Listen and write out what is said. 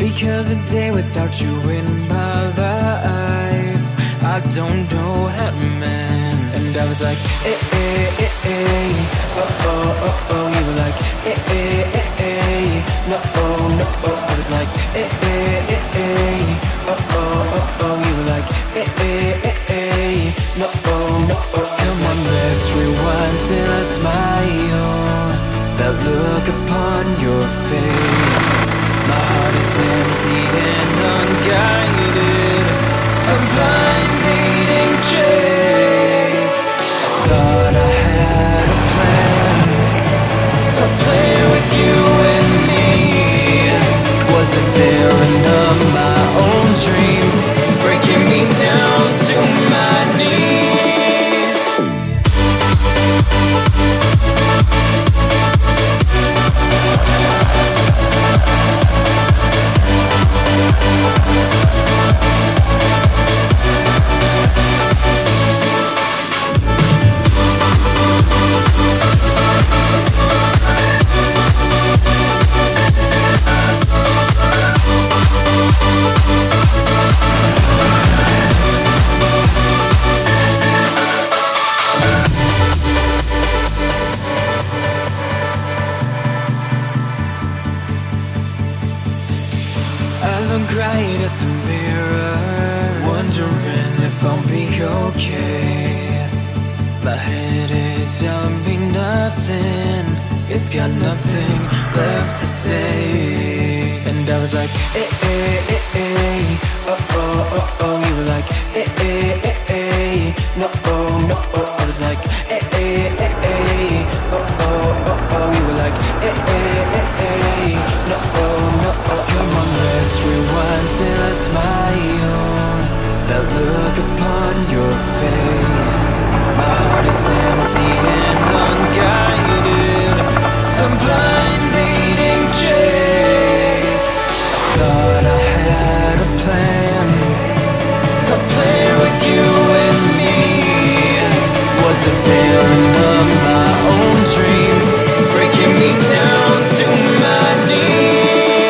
Because a day without you in my life, I don't know how to man. And I was like, eh, eh, eh, eh, oh, oh, oh. You were like, eh, eh, eh, eh, no, oh, no, oh. I was like, eh, eh, eh, eh, oh, oh, oh, oh. You were like, eh, eh, eh, eh, no, oh, no, oh. Come on, let's rewind till I smile. That look upon your face, my heart is empty and unguided. I'm blind, leading chase. I thought I had a plan, a plan with you and me. Wasn't there enough? My own dream breaking me down to my knees. Right at the mirror, wondering if I'll be okay. My head is telling me nothing, it's got nothing left to say. And I was like, eh, eh, eh, eh, oh, oh, oh, oh. You were like, eh, eh, eh, eh, no, oh, no, oh. I was like, eh, eh, eh, eh.